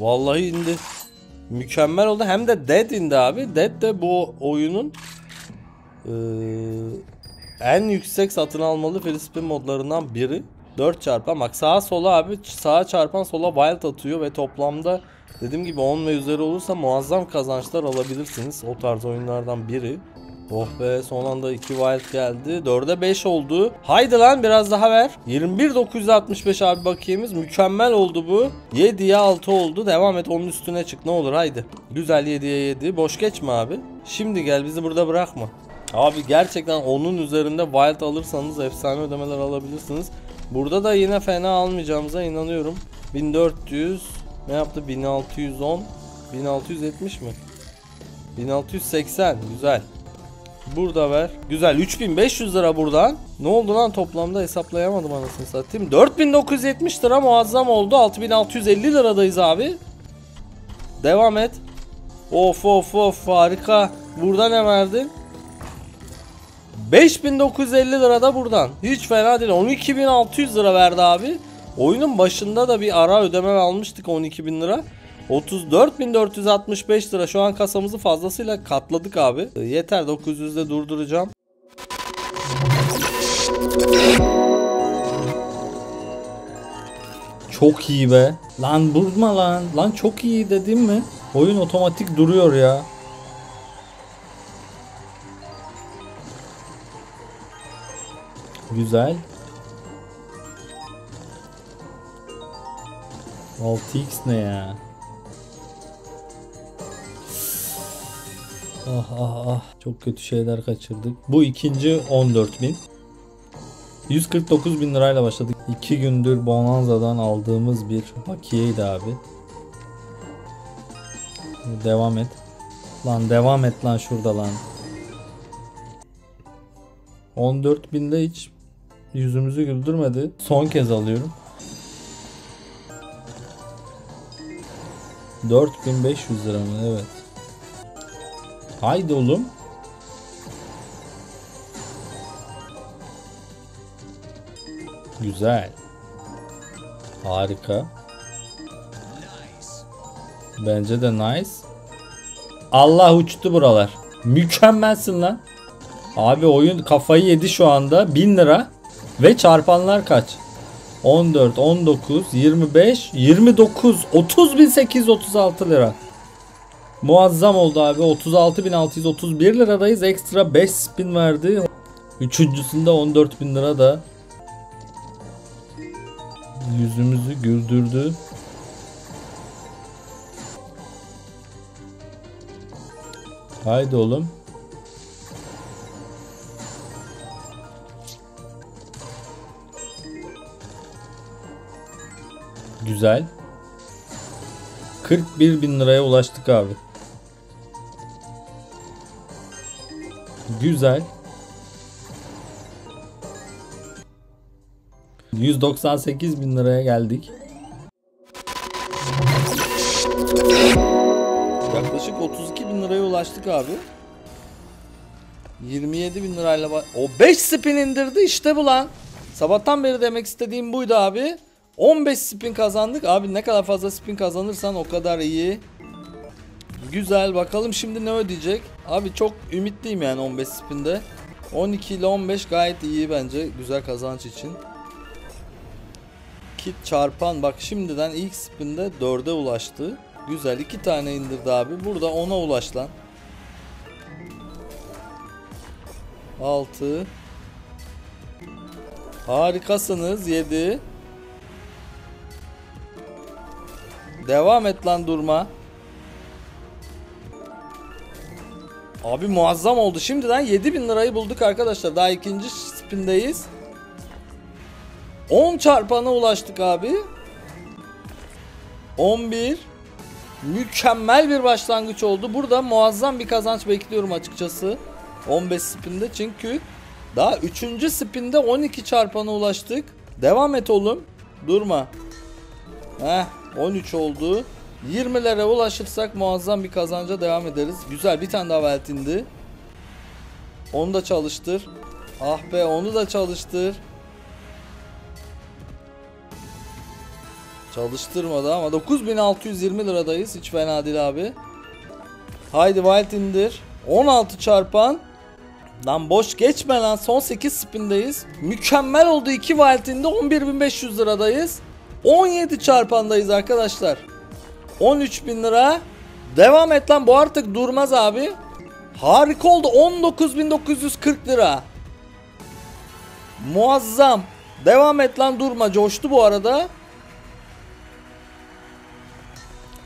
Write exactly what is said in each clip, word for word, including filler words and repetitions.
Vallahi indi. Mükemmel oldu. Hem de Dead indi abi. Dead de bu oyunun ee, en yüksek satın almalı free spin modlarından biri. dört çarpan. Bak sağa sola abi. Sağa çarpan sola wild atıyor ve toplamda dediğim gibi on ve üzeri olursa muazzam kazançlar alabilirsiniz. O tarz oyunlardan biri. Oh be, son anda iki wild geldi. dörde beş oldu. Haydi lan biraz daha ver. yirmi bir bin dokuz yüz altmış beş abi bakiyemiz. Mükemmel oldu bu. yediye altı oldu. Devam et, onun üstüne çık. Ne olur haydi. Güzel, yediye yedi. Boş geçme abi. Şimdi gel, bizi burada bırakma. Abi gerçekten onun üzerinde wild alırsanız efsane ödemeler alabilirsiniz. Burada da yine fena almayacağımıza inanıyorum. bin dört yüz. Ne yaptı? bin altı yüz on. bin altı yüz yetmiş mi? bin altı yüz seksen. Güzel. Burada ver. Güzel, üç bin beş yüz lira buradan. Ne oldu lan toplamda, hesaplayamadım anasını satayım. dört bin dokuz yüz yetmiş lira muazzam oldu. altı bin altı yüz elli liradayız abi. Devam et. Of of of, harika. Burada ne verdin? beş bin dokuz yüz elli lira da buradan. Hiç fena değil. on iki bin altı yüz lira verdi abi. Oyunun başında da bir ara ödeme almıştık, on iki bin lira. otuz dört bin dört yüz altmış beş lira. Şu an kasamızı fazlasıyla katladık abi. Yeter, dokuz yüzde durduracağım. Çok iyi be. Lan vurma lan. Lan çok iyi dedim mi? Oyun otomatik duruyor ya. Güzel. altı x ne ya? Ah ah ah. Çok kötü şeyler kaçırdık. Bu ikinci on dört bin. yüz kırk dokuz bin lirayla başladık. iki gündür Bonanza'dan aldığımız bir bakiyeydi abi. Devam et. Lan devam et lan şurada lan. on dört binde hiç yüzümüzü güldürmedi. Son kez alıyorum. dört bin beş yüz lira mı? Evet. Haydi oğlum. Güzel. Harika. Bence de nice. Allah, uçtu buralar. Mükemmelsin lan. Abi oyun kafayı yedi şu anda. bin lira. Ve çarpanlar kaç? on dört, on dokuz, yirmi beş, yirmi dokuz, otuz bin sekiz yüz otuz altı lira. Muazzam oldu abi. otuz altı bin altı yüz otuz bir liradayız. Ekstra beş spin verdi. Üçüncüsünde on dört bin lira da yüzümüzü güldürdü. Haydi oğlum. Güzel. kırk bir bin liraya ulaştık abi. Güzel. yüz doksan sekiz bin liraya geldik. Yaklaşık otuz iki bin liraya ulaştık abi. yirmi yedi bin lirayla o beş spin indirdi, işte bu lan. Sabahtan beri demek istediğim buydu abi. on beş spin kazandık. Abi ne kadar fazla spin kazanırsan o kadar iyi. Güzel, bakalım şimdi ne ödeyecek. Abi çok ümitliyim yani on beş spinde. on iki ile on beş gayet iyi bence güzel kazanç için. Kit çarpan, bak şimdiden ilk spinde dörde ulaştı. Güzel, iki tane indirdi abi. Burada ona ulaş lan. altı. Harikasınız. yedi. Devam et lan, durma. Abi muazzam oldu. Şimdiden yedi bin lirayı bulduk arkadaşlar. Daha ikinci spindeyiz. on çarpana ulaştık abi. on bir. Mükemmel bir başlangıç oldu. Burada muazzam bir kazanç bekliyorum açıkçası. on beş spinde, çünkü daha üçüncü spinde on iki çarpana ulaştık. Devam et oğlum. Durma. Heh. on üç oldu. yirmilere ulaşırsak muazzam bir kazanca devam ederiz. Güzel, bir tane daha velt indi. Onu da çalıştır. Ah be, onu da çalıştır. Çalıştırmadı ama dokuz bin altı yüz yirmi liradayız. Hiç fena değil abi. Haydi Wild indir. on altı çarpan. Lan boş geçme lan. Son sekiz spindeyiz. Mükemmel oldu. iki Wild indi. on bir bin beş yüz liradayız. on yedi çarpandayız arkadaşlar. on üç bin lira. Devam et lan. Bu artık durmaz abi. Harika oldu. on dokuz bin dokuz yüz kırk lira. Muazzam. Devam et lan, durma. Coştu bu arada.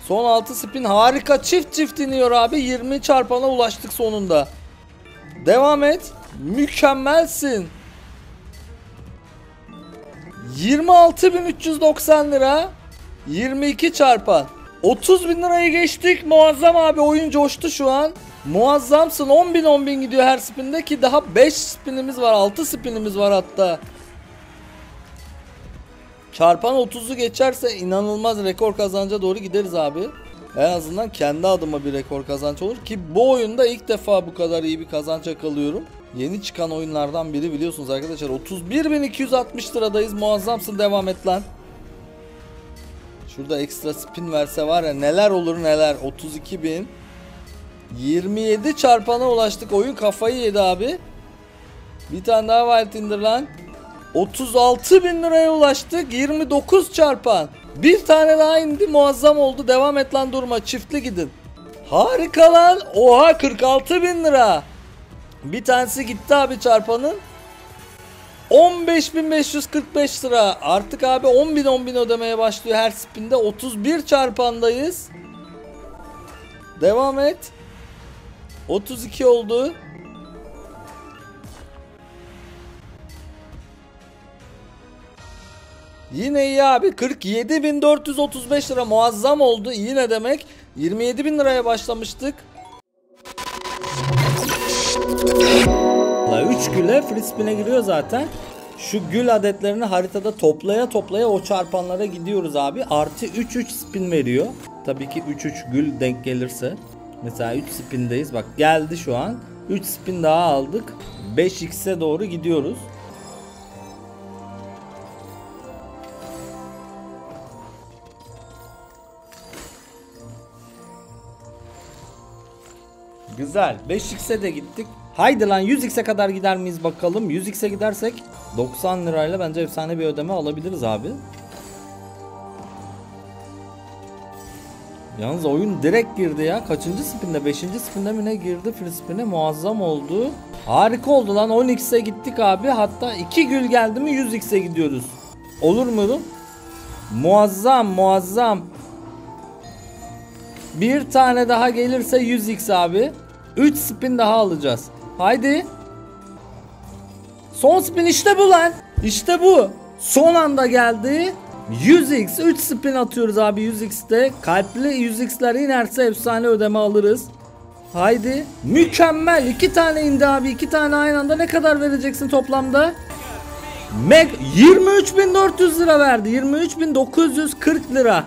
Son altı spin. Harika. Çift çift iniyor abi. yirmi çarpana ulaştık sonunda. Devam et. Mükemmelsin. yirmi altı bin üç yüz doksan lira. yirmi iki çarpan. otuz bin lirayı geçtik. Muazzam abi. Oyun coştu şu an. Muazzamsın. on bin on bin gidiyor her spinde ki daha beş spinimiz var. altı spinimiz var hatta. Çarpan otuzu geçerse inanılmaz rekor kazanca doğru gideriz abi. En azından kendi adıma bir rekor kazanç olur ki bu oyunda ilk defa bu kadar iyi bir kazanç yakalıyorum. Yeni çıkan oyunlardan biri biliyorsunuz arkadaşlar. otuz bir bin iki yüz altmış liradayız. Muazzamsın, devam et lan. Şurada ekstra spin verse var ya neler olur neler. otuz iki bin. yirmi yedi çarpana ulaştık. Oyun kafayı yedi abi. Bir tane daha Wild indir lan. otuz altı bin liraya ulaştık. yirmi dokuz çarpan. Bir tane daha indi. Muazzam oldu. Devam et lan, durma. Çiftli gidin. Harika lan. Oha, kırk altı bin lira. Bir tanesi gitti abi çarpanın. on beş bin beş yüz kırk beş lira. Artık abi on bin on bin ödemeye başlıyor her spinde. otuz bir çarpandayız. Devam et. otuz iki oldu. Yine iyi abi. kırk yedi bin dört yüz otuz beş lira. Muazzam oldu. İyi ne demek? yirmi yedi bin liraya başlamıştık. üç güle free spin'e giriyor zaten. Şu gül adetlerini haritada toplaya toplaya o çarpanlara gidiyoruz abi. Artı üç üç spin veriyor. Tabii ki üç üç gül denk gelirse. Mesela üç spin'deyiz. Bak geldi şu an. üç spin daha aldık. beş x'e doğru gidiyoruz. Güzel. beş x'e de gittik. Haydi lan yüz x'e kadar gider miyiz bakalım. yüz x'e gidersek doksan lirayla bence efsane bir ödeme alabiliriz abi. Yalnız oyun direkt girdi ya. Kaçıncı spinde? beşinci spinde mi ne girdi? Free spin'e muazzam oldu. Harika oldu lan. on x'e gittik abi. Hatta iki gül geldi mi yüz x'e gidiyoruz. Olur mu? Muazzam muazzam. Bir tane daha gelirse yüz x abi. üç spin daha alacağız. Haydi. Son spin işte bu lan. İşte bu. Son anda geldi. yüz x. üç spin atıyoruz abi yüz x'te. Kalpli yüz x'ler inerse efsane ödeme alırız. Haydi. Mükemmel. iki tane indi abi. iki tane aynı anda. Ne kadar vereceksin toplamda? Meg yirmi üç bin dört yüz lira verdi. yirmi üç bin dokuz yüz kırk lira.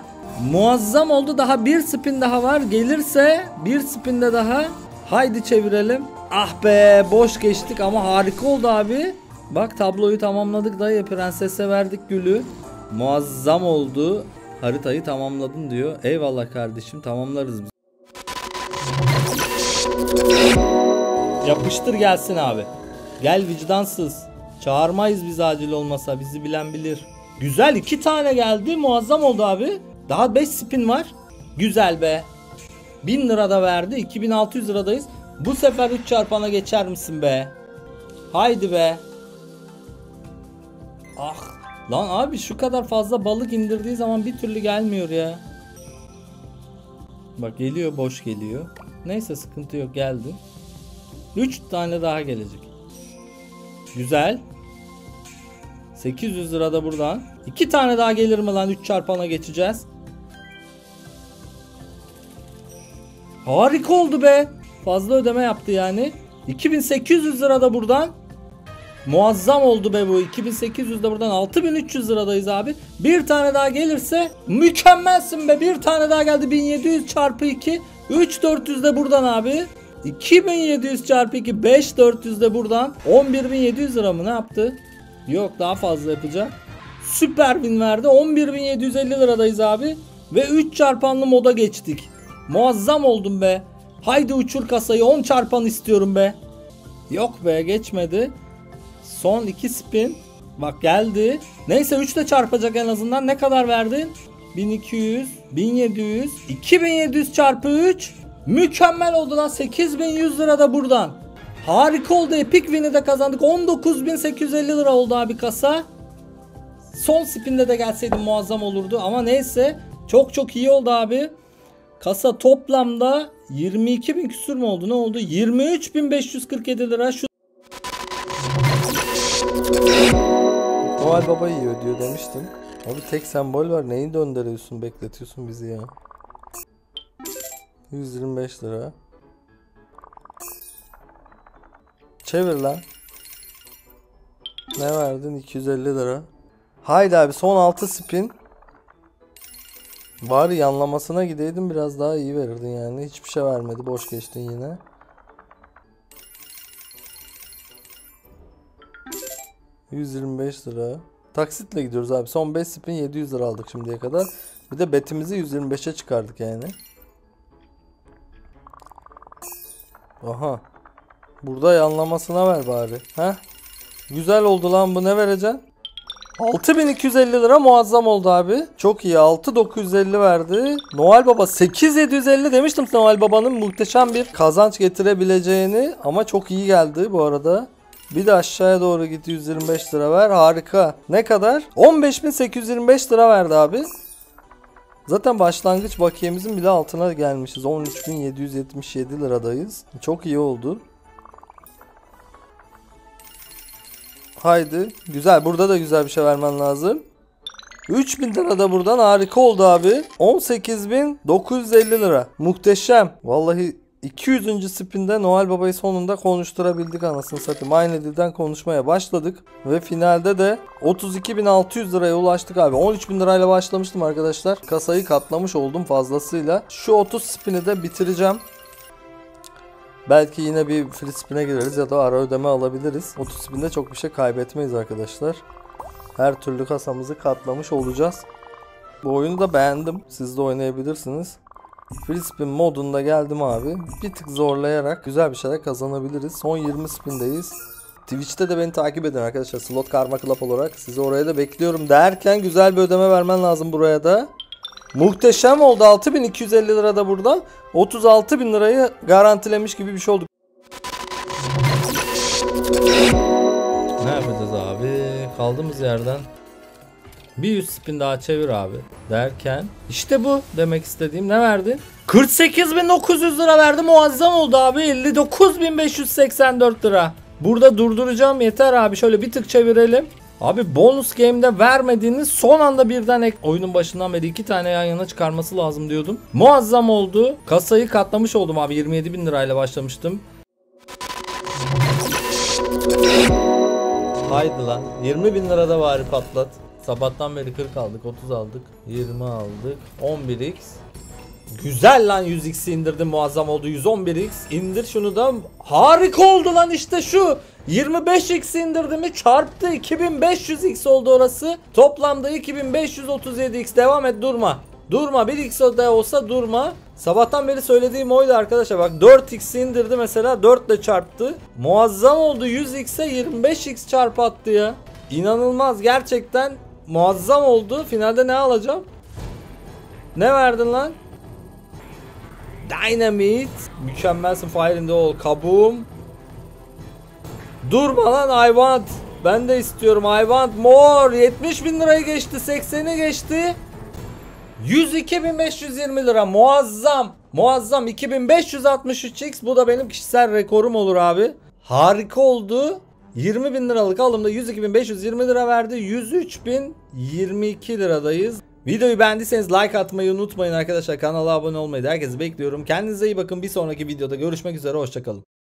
Muazzam oldu. Daha bir spin daha var. Gelirse bir spin de daha. Haydi çevirelim. Ah be, boş geçtik ama harika oldu abi. Bak tabloyu tamamladık dayı. Prensese verdik gülü. Muazzam oldu. Haritayı tamamladın diyor. Eyvallah kardeşim, tamamlarız biz. Yapıştır gelsin abi. Gel vicdansız. Çağırmayız biz acil olmasa. Bizi bilen bilir. Güzel, iki tane geldi. Muazzam oldu abi. Daha beş spin var. Güzel be. bin lira da verdi. iki bin altı yüz liradayız. Bu sefer üç çarpana geçer misin be? Haydi be. Ah. Lan abi şu kadar fazla balık indirdiği zaman bir türlü gelmiyor ya. Bak geliyor, boş geliyor. Neyse sıkıntı yok, geldi. üç tane daha gelecek. Güzel. sekiz yüz lira da buradan. iki tane daha gelir mi lan? üç çarpana geçeceğiz. Harika oldu be. Fazla ödeme yaptı yani. iki bin sekiz yüz lira da buradan. Muazzam oldu be bu. iki bin sekiz yüz de buradan. altı bin üç yüz liradayız abi. Bir tane daha gelirse mükemmelsin be. Bir tane daha geldi. bin yedi yüz çarpı iki. üç bin dört yüz de buradan abi. iki bin yedi yüz çarpı iki. beş bin dört yüz de buradan. on bir bin yedi yüz lira mı ne yaptı? Yok, daha fazla yapacak. süper bin verdi. on bir bin yedi yüz elli liradayız abi. Ve üç çarpanlı moda geçtik. Muazzam oldum be. Haydi uçur kasayı, on çarpan istiyorum be. Yok be, geçmedi. Son iki spin. Bak geldi. Neyse üç de çarpacak en azından. Ne kadar verdin? bin iki yüz, bin yedi yüz, iki bin yedi yüz çarpı üç. Mükemmel oldu lan. sekiz bin yüz lira da buradan. Harika oldu. Epic win'i de kazandık. on dokuz bin sekiz yüz elli lira oldu abi kasa. Son spinde de gelseydim muazzam olurdu. Ama neyse. Çok çok iyi oldu abi. Kasa toplamda yirmi iki bin küsür mü oldu? Ne oldu? yirmi üç bin beş yüz kırk yedi lira. Şu Noel Baba yiyor diyor demiştim. Abi tek sembol var. Neyi döndürüyorsun? Bekletiyorsun bizi ya. yüz yirmi beş lira. Çevir lan. Ne verdin? iki yüz elli lira. Haydi abi son altı spin. Bari yanlamasına gideydin, biraz daha iyi verirdin yani. Hiçbir şey vermedi. Boş geçtin yine. yüz yirmi beş lira. Taksitle gidiyoruz abi. Son beş spin yedi yüz lira aldık şimdiye kadar. Bir de betimizi yüz yirmi beşe çıkardık yani. Aha. Burada yanlamasına ver bari. Heh. Güzel oldu lan bu, ne vereceksin? altı bin iki yüz elli lira muazzam oldu abi. Çok iyi. altı bin dokuz yüz elli verdi. Noel Baba sekiz bin yedi yüz elli demiştim Noel Baba'nın muhteşem bir kazanç getirebileceğini. Ama çok iyi geldi bu arada. Bir de aşağıya doğru git, yüz yirmi beş lira ver. Harika. Ne kadar? on beş bin sekiz yüz yirmi beş lira verdi abi. Zaten başlangıç bakiyemizin bile altına gelmişiz. on üç bin yedi yüz yetmiş yedi liradayız. Çok iyi oldu. Haydi. Güzel. Burada da güzel bir şey vermen lazım. üç bin lira da buradan. Harika oldu abi. on sekiz bin dokuz yüz elli lira. Muhteşem. Vallahi iki yüzüncü spinde Noel Baba'yı sonunda konuşturabildik anasını satayım. Aynı dilden konuşmaya başladık. Ve finalde de otuz iki bin altı yüz liraya ulaştık abi. on üç bin lirayla başlamıştım arkadaşlar. Kasayı katlamış oldum fazlasıyla. Şu otuz spini de bitireceğim. Belki yine bir free spin'e gireriz ya da ara ödeme alabiliriz. otuz spinde çok bir şey kaybetmeyiz arkadaşlar. Her türlü kasamızı katlamış olacağız. Bu oyunu da beğendim. Siz de oynayabilirsiniz. Free spin modunda geldim abi. Bir tık zorlayarak güzel bir şeyler kazanabiliriz. Son yirmi spindeyiz. Twitch'te de beni takip edin arkadaşlar. Slot Karma Club olarak sizi oraya da bekliyorum derken güzel bir ödeme vermen lazım buraya da. Muhteşem oldu. altı bin iki yüz elli lira da burada. otuz altı bin lirayı garantilemiş gibi bir şey oldu. Ne yapacağız abi? Kaldığımız yerden bir yüz spin daha çevir abi derken işte bu demek istediğim. Ne verdi? kırk sekiz bin dokuz yüz lira verdi. Muazzam oldu abi. elli dokuz bin beş yüz seksen dört lira. Burada durduracağım yeter abi. Şöyle bir tık çevirelim. Abi bonus game'de vermediğiniz son anda birden ek. Oyunun başından beri iki tane yan yana çıkarması lazım diyordum. Muazzam oldu. Kasayı katlamış oldum abi. yirmi yedi bin lirayla başlamıştım. Haydi lan. yirmi bin lirada bari patlat. Sabahtan beri kırk aldık, otuz aldık, yirmi aldık, on bir x. Güzel lan, yüz x'i indirdim, muazzam oldu. Yüz on bir x indir şunu da. Harika oldu lan, işte şu yirmi beş x indirdim mi çarptı, iki bin beş yüz x oldu orası. Toplamda iki bin beş yüz otuz yedi x. Devam et, durma durma, bir x da olsa durma. Sabahtan beri söylediğim oydu arkadaşlar. Bak dört x'i indirdi mesela, dört ile çarptı, muazzam oldu. Yüz x'e yirmi beş x çarpı attı ya, inanılmaz gerçekten. Muazzam oldu. Finalde ne alacağım? Ne verdin lan? Dynamite. Mükemmelsin. Fire in the hole. Kabuğum. Durma lan. I want. Ben de istiyorum. I want more. yetmiş bin lirayı geçti. sekseni geçti. yüz iki bin beş yüz yirmi lira. Muazzam. Muazzam. iki bin beş yüz altmış üç x. Bu da benim kişisel rekorum olur abi. Harika oldu. yirmi bin liralık alımda yüz iki bin beş yüz yirmi lira verdi. yüz üç bin yirmi iki liradayız. Videoyu beğendiyseniz like atmayı unutmayın arkadaşlar. Kanala abone olmayı da herkesi bekliyorum. Kendinize iyi bakın. Bir sonraki videoda görüşmek üzere. Hoşçakalın.